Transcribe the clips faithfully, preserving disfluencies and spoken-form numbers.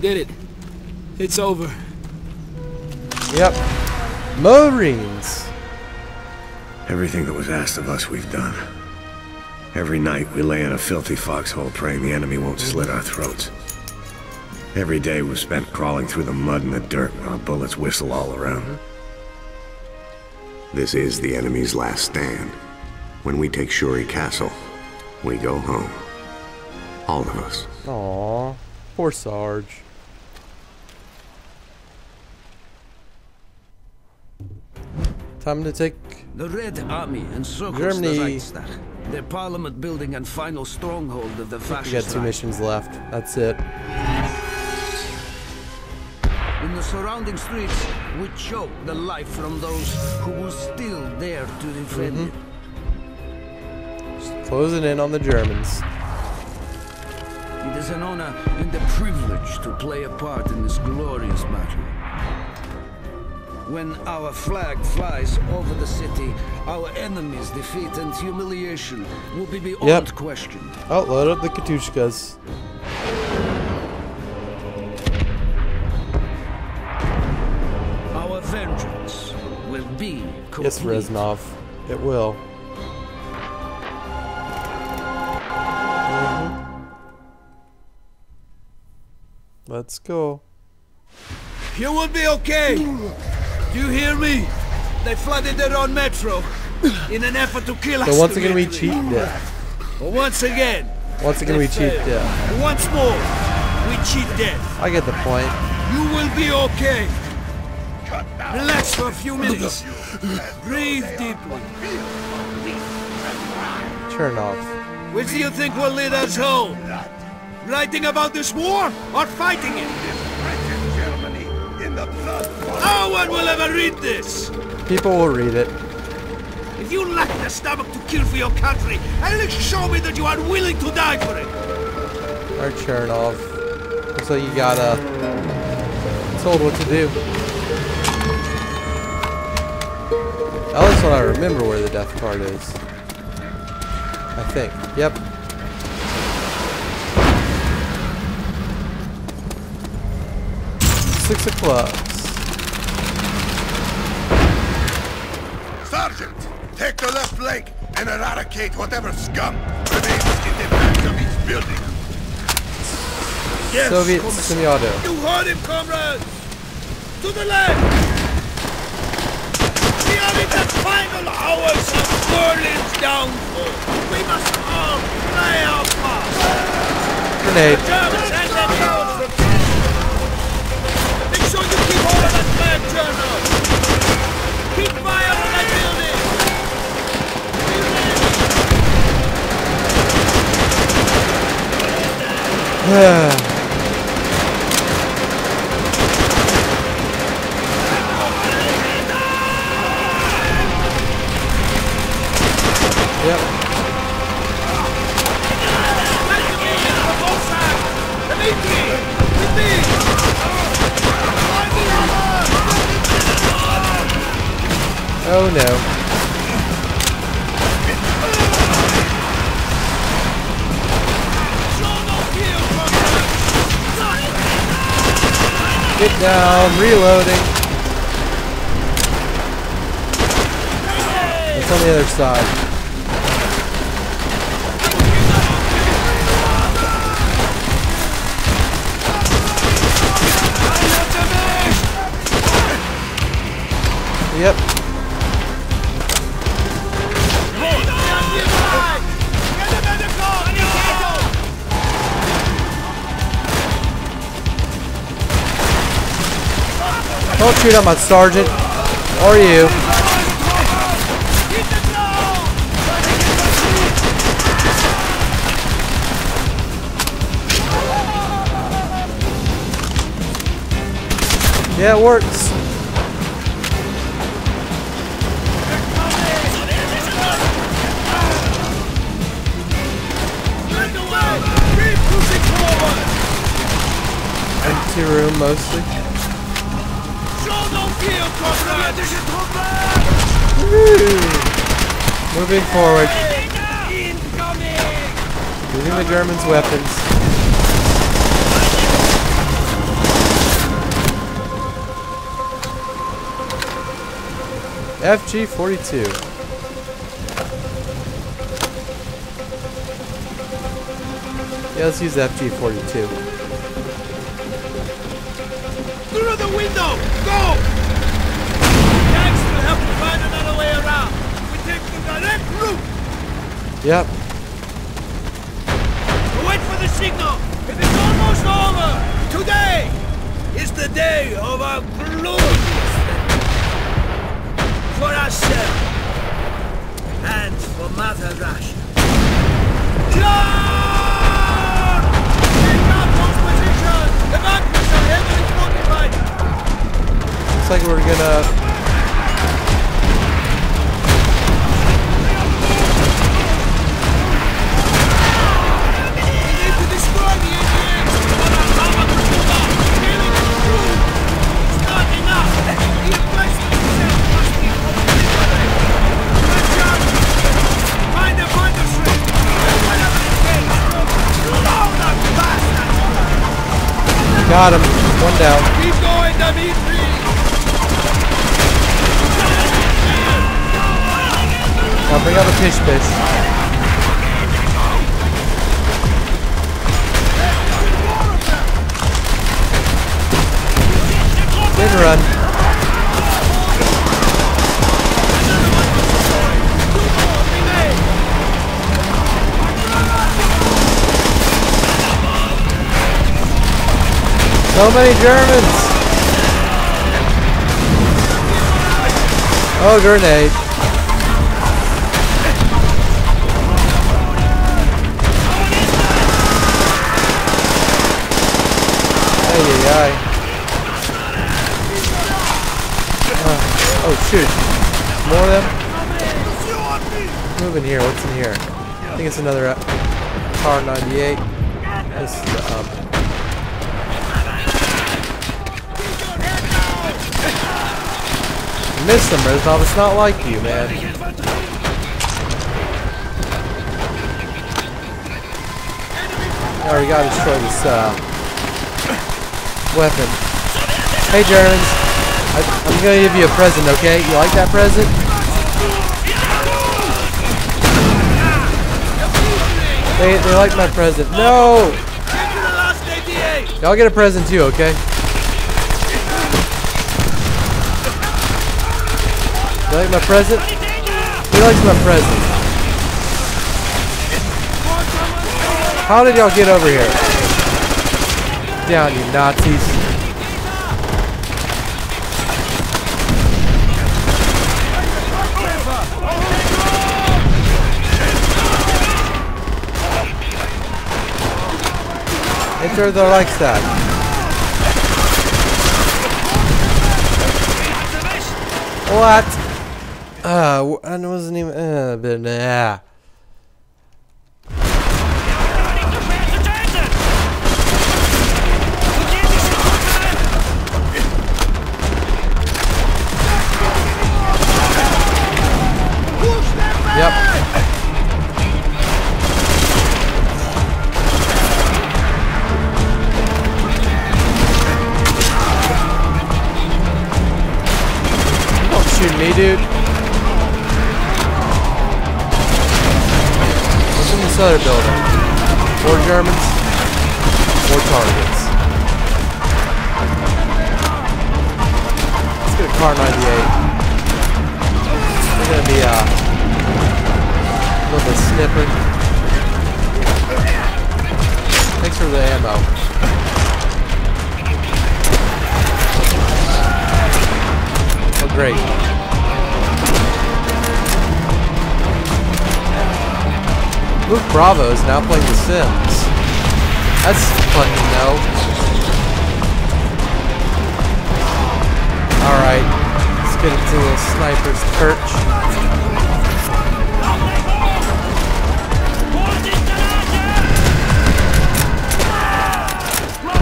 did it. It's over. Yep. Marines. Everything that was asked of us, we've done. Every night we lay in a filthy foxhole praying the enemy won't slit our throats. Every day was spent crawling through the mud and the dirt, and our bullets whistle all around. This is the enemy's last stand. When we take Shuri Castle, we go home. All of us. Aww. Poor Sarge. Time to take the Red Army and circles the Reichstag, the parliament building and final stronghold of the fascist. We got two missions left. That's it. In the surrounding streets, we choke the life from those who will still dare to defend mm-hmm. it. Closing in on the Germans. It is an honor and a privilege to play a part in this glorious battle. When our flag flies over the city, our enemy's defeat and humiliation will be beyond yep. question. Oh, load up the Katushkas. Our vengeance will be complete. Yes, Reznov, it will. Let's go. You will be okay. Do you hear me? They flooded their own metro in an effort to kill so us. So once again we cheat death. Once again. Once again we cheat death. Once more, we cheat death. I get the point. You will be okay. Relax for a few minutes. Breathe deeply. Turn off. Which do you think will lead us home? Writing about this war or fighting it? No one will ever read this. People will read it. If you lack the stomach to kill for your country, at least show me that you are willing to die for it. Our Chernoff. Looks like you got uh, told what to do. At least I remember where the death card is. I think. Yep. Six of clubs. Sergeant, take the left flank and eradicate whatever scum remains in the back of each building. Yes, Soviet Semyado. You heard him, comrades! To the left! We are in the final hours of Berlin's downfall. We must all play our part. Grenade. The Germans and their powers from Canada. Make sure you keep hold of that flag, Chernoff. Keep fire on that building! Yep. Oh no. Get down, reloading. It's on the other side. Yep. Don't shoot on my sergeant, or you. Yeah, it works. Empty room mostly. Moving forward. Using the Germans' weapons. F G forty two. Yeah, let's use F G forty two. Through the window, go! Tanks will have to find another way around. We take the direct route. Yep. Wait for the signal. It is almost over. Today is the day of our glory. For ourselves and for Mother Russia. Charge! Take up those positions! The batteries are heavily fortified! Looks like we're gonna... We need to destroy the A T X for our power to pull out! Killing is true! It's not enough! Even got him. One down. Keep going, Dimitri. Now bring out the fish fish. Then run. So many Germans! Oh, grenade. Ay, ay, ay. Uh, oh, shoot. More of them? Move in here. What's in here? I think it's another uh, Kar ninety-eight. This is the, um, miss them, Reznov. It's not like you, man. Alright, we gotta destroy this uh, weapon. Hey, Germans. I, I'm gonna give you a present, okay? You like that present? They, they like my present. No! Y'all get a present too, okay? You like my present? Who likes my present? How did y'all get over here? Down, you Nazis. Enter the Reichstag. What? Uh, I wasn't even. Uh, but nah. Yep. Don't shoot me, dude. Other building. More Germans, more targets. Let's get a Kar ninety-eight. They're gonna be uh, a little bit snipping. Thanks for the ammo. Oh, great. Luke Bravo is now playing The Sims. That's fun to know. Alright, let's get into a sniper's perch.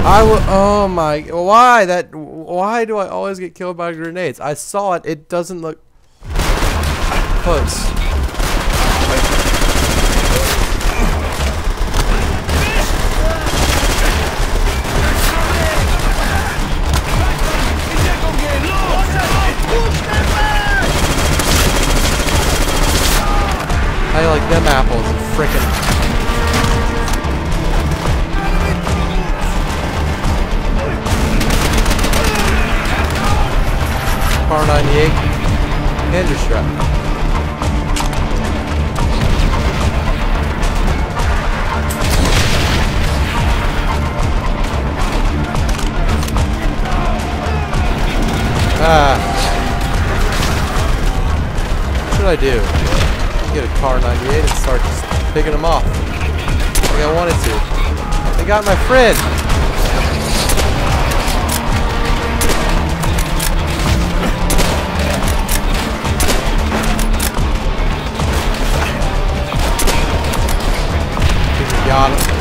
I will. Oh my. Why? That. Why do I always get killed by grenades? I saw it. It doesn't look close. How do you like them apples? Frickin'. Kar ninety-eight, hand strap. Ah. What should I do? Get a Kar ninety-eight and start just picking them off. I think I wanted to. They got my friend! Got him.